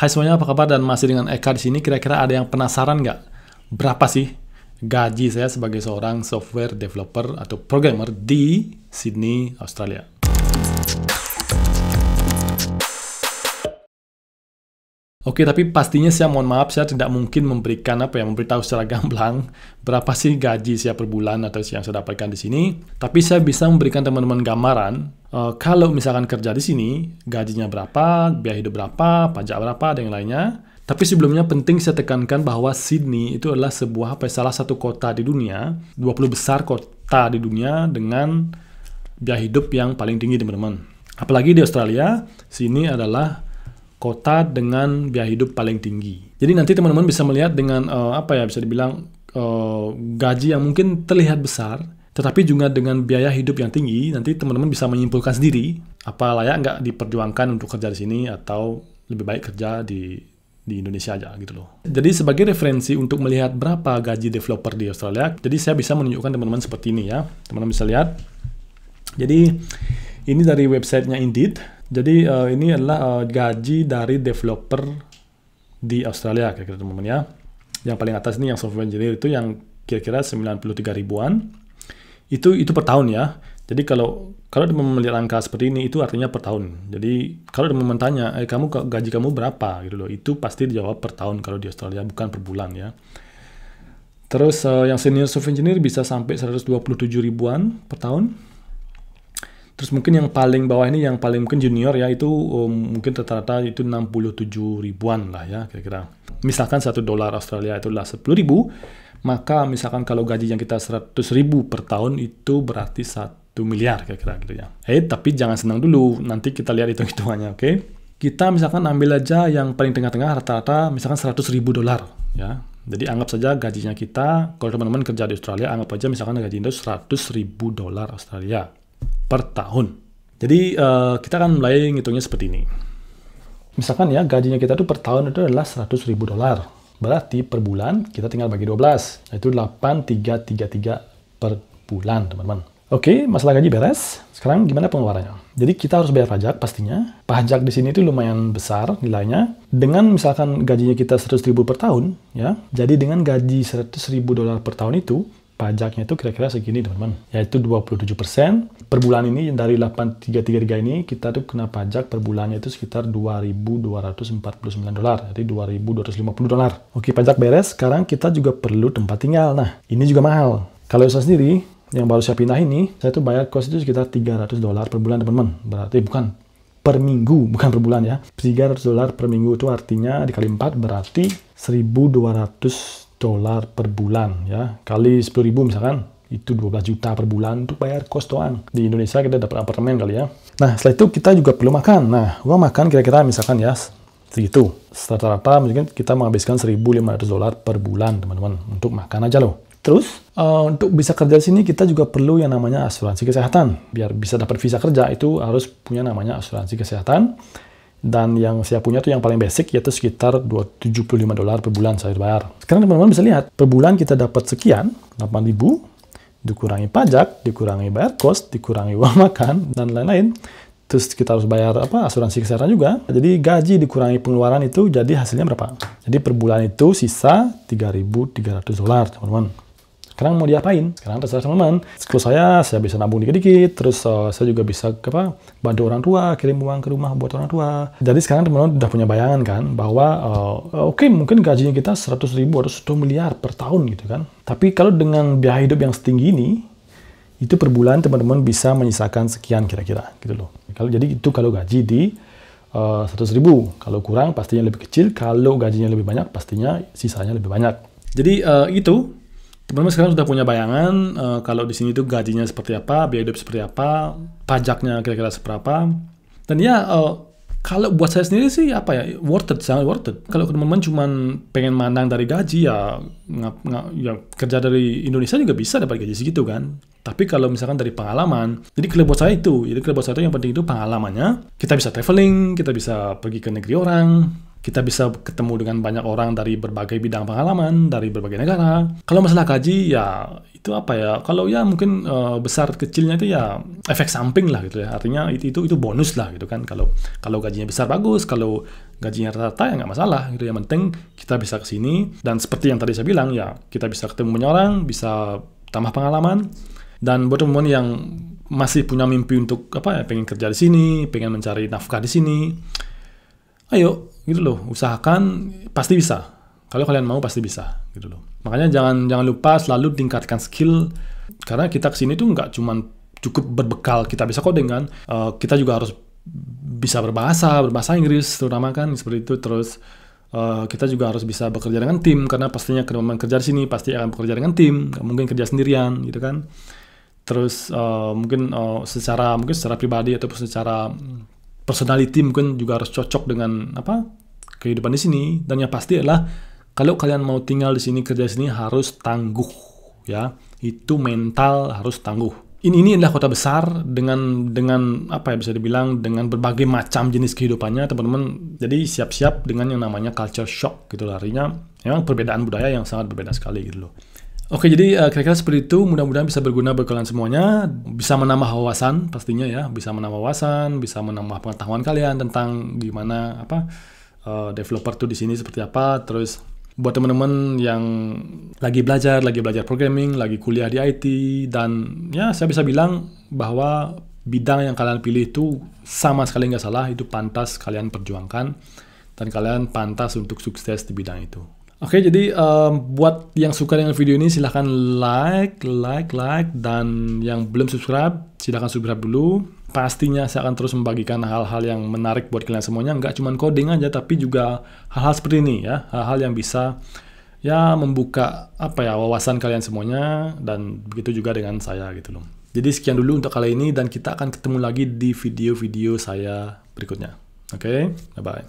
Hai semuanya, apa kabar? Dan masih dengan Eka di sini. Kira-kira ada yang penasaran nggak? Berapa sih gaji saya sebagai seorang software developer atau programmer di Sydney, Australia? Oke, tapi pastinya saya mohon maaf, saya tidak mungkin memberikan memberitahu secara gamblang berapa sih gaji saya per bulan atau yang saya dapatkan di sini. Tapi saya bisa memberikan teman-teman gambaran kalau misalkan kerja di sini gajinya berapa, biaya hidup berapa, pajak berapa, dan yang lainnya. Tapi sebelumnya penting saya tekankan bahwa Sydney itu adalah salah satu kota di dunia, 20 besar kota di dunia dengan biaya hidup yang paling tinggi, teman-teman. Apalagi di Australia, Sydney adalah kota dengan biaya hidup paling tinggi. Jadi nanti teman-teman bisa melihat dengan bisa dibilang gaji yang mungkin terlihat besar, tetapi juga dengan biaya hidup yang tinggi. Nanti teman-teman bisa menyimpulkan sendiri apa layak nggak diperjuangkan untuk kerja di sini atau lebih baik kerja di Indonesia aja gitu loh. Jadi sebagai referensi untuk melihat berapa gaji developer di Australia, jadi saya bisa menunjukkan teman-teman seperti ini ya. Teman-teman bisa lihat. Jadi ini dari websitenya Indeed. Jadi ini adalah gaji dari developer di Australia kira-kira teman-teman ya. Yang paling atas ini yang software engineer itu yang kira-kira 93.000-an. Itu per tahun ya. Jadi kalau teman-teman melihat angka seperti ini itu artinya per tahun. Jadi kalau teman-teman tanya, gaji kamu berapa gitu loh. Itu pasti dijawab per tahun kalau di Australia, bukan per bulan ya. Terus yang senior software engineer bisa sampai 127.000-an per tahun. Terus mungkin yang paling bawah ini, yang paling mungkin junior ya, itu mungkin rata-rata itu 67.000-an lah ya kira-kira. Misalkan $1 Australia itu adalah 10.000, maka misalkan kalau gaji yang kita 100.000 per tahun itu berarti 1 miliar kira-kira gitu ya. Tapi jangan senang dulu, nanti kita lihat hitung-hitungannya, oke? Kita misalkan ambil aja yang paling tengah-tengah, rata-rata misalkan $100.000 ya. Jadi anggap saja gajinya kita, kalau teman-teman kerja di Australia, anggap aja misalkan gaji itu $100.000 Australia per tahun. Jadi kita akan mulai ngitungnya seperti ini. Misalkan ya gajinya kita tuh per tahun itu adalah $100.000. Berarti per bulan kita tinggal bagi 12. Itu 8.333 per bulan, teman-teman. Oke, masalah gaji beres. Sekarang gimana pengeluarannya? Jadi kita harus bayar pajak pastinya. Pajak di sini itu lumayan besar nilainya. Dengan misalkan gajinya kita 100.000 per tahun ya. Jadi dengan gaji $100.000 per tahun itu pajaknya itu kira-kira segini teman-teman, yaitu 27%. Per bulan ini dari 8.333 ini kita tuh kena pajak per bulannya itu sekitar $2.249, jadi $2.250. Oke, pajak beres. Sekarang kita juga perlu tempat tinggal. Nah, ini juga mahal. Kalau saya sendiri yang baru saya pindah ini, saya tuh bayar kos itu sekitar $300 per bulan teman-teman. Berarti bukan per minggu, bukan per bulan ya. $300 per minggu itu artinya dikali 4 berarti $1.200 per bulan ya, kali 10.000 misalkan itu 12 juta per bulan untuk bayar kos doang. Di Indonesia kita dapat apartemen kali ya. Nah, setelah itu kita juga perlu makan. Nah, uang makan kira-kira misalkan ya segitu. Rata-rata mungkin kita menghabiskan $1.500 per bulan teman-teman untuk makan aja loh. Terus untuk bisa kerja di sini kita juga perlu yang namanya asuransi kesehatan. Biar bisa dapat visa kerja itu harus punya namanya asuransi kesehatan. Dan yang saya punya tuh yang paling basic yaitu sekitar $75 per bulan saya bayar. Sekarang teman-teman bisa lihat, per bulan kita dapat sekian, 8.000, dikurangi pajak, dikurangi bayar kos, dikurangi uang makan, dan lain-lain. Terus kita harus bayar asuransi kesehatan juga. Jadi gaji dikurangi pengeluaran itu jadi hasilnya berapa? Jadi per bulan itu sisa $3.300 teman-teman. Sekarang mau diapain? Sekarang terserah teman-teman. Kalau saya bisa nabung dikit-dikit, terus saya juga bisa bantu orang tua, kirim uang ke rumah buat orang tua. Jadi sekarang teman-teman udah punya bayangan kan, bahwa mungkin gajinya kita 100.000 atau 1 miliar per tahun gitu kan. Tapi kalau dengan biaya hidup yang setinggi ini, itu per bulan teman-teman bisa menyisakan sekian kira-kira gitu loh. Jadi itu kalau gaji di 100.000, kalau kurang pastinya lebih kecil, kalau gajinya lebih banyak pastinya sisanya lebih banyak. Jadi itu teman-teman sekarang sudah punya bayangan kalau di sini tuh gajinya seperti apa, biaya hidup seperti apa, pajaknya kira-kira seberapa. Dan ya kalau buat saya sendiri sih worth it, sangat worth it. Kalau teman-teman cuma pengen mandang dari gaji ya, kerja dari Indonesia juga bisa dapat gaji segitu kan. Tapi kalau misalkan dari pengalaman, jadi kalau buat saya itu yang penting itu pengalamannya. Kita bisa traveling, kita bisa pergi ke negeri orang, Kita bisa ketemu dengan banyak orang dari berbagai bidang pengalaman, dari berbagai negara. Kalau masalah gaji, ya itu apa ya? Kalau ya mungkin besar kecilnya itu ya efek samping lah gitu ya. Artinya itu bonus lah gitu kan. Kalau gajinya besar bagus, kalau gajinya rata-rata ya nggak masalah gitu. Yang penting kita bisa kesini. Dan seperti yang tadi saya bilang ya, kita bisa ketemu banyak orang, bisa tambah pengalaman. Dan buat teman-teman yang masih punya mimpi untuk apa ya, pengen kerja di sini, pengen mencari nafkah di sini, ayo gitu loh, usahakan, pasti bisa. Kalau kalian mau pasti bisa gitu loh. Makanya jangan lupa selalu tingkatkan skill, karena kita kesini tuh nggak cuman cukup berbekal kita bisa coding kan, kita juga harus bisa berbahasa Inggris terutama kan, seperti itu. Terus kita juga harus bisa bekerja dengan tim, karena pastinya teman-teman kerja di sini pasti akan bekerja dengan tim, nggak mungkin kerja sendirian gitu kan. Terus mungkin secara pribadi ataupun secara personality mungkin juga harus cocok dengan apa kehidupan di sini. Dan yang pasti adalah kalau kalian mau tinggal di sini, kerja di sini, harus tangguh ya. Itu mental harus tangguh. Ini adalah kota besar dengan apa ya, bisa dibilang dengan berbagai macam jenis kehidupannya, teman-teman. Jadi siap-siap dengan yang namanya culture shock gitu lah. Artinya memang perbedaan budaya yang sangat berbeda sekali gitu loh. Oke, jadi kira-kira seperti itu. Mudah-mudahan bisa berguna buat kalian semuanya. Bisa menambah wawasan pastinya ya. Bisa menambah wawasan, bisa menambah pengetahuan kalian tentang gimana developer tuh di sini seperti apa. Terus buat teman-teman yang lagi belajar programming, lagi kuliah di IT, dan ya saya bisa bilang bahwa bidang yang kalian pilih itu sama sekali nggak salah. Itu pantas kalian perjuangkan dan kalian pantas untuk sukses di bidang itu. Oke, jadi buat yang suka dengan video ini silahkan like, dan yang belum subscribe silahkan subscribe dulu. Pastinya saya akan terus membagikan hal-hal yang menarik buat kalian semuanya, nggak cuma coding aja, tapi juga hal-hal seperti ini ya, hal-hal yang bisa ya membuka apa ya wawasan kalian semuanya, dan begitu juga dengan saya gitu loh. Jadi sekian dulu untuk kali ini, dan kita akan ketemu lagi di video-video saya berikutnya. Oke, bye-bye.